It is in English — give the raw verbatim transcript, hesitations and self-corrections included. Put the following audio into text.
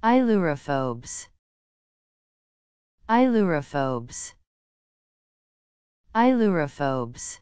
Ailurophobes. Ailurophobes. Ailurophobes.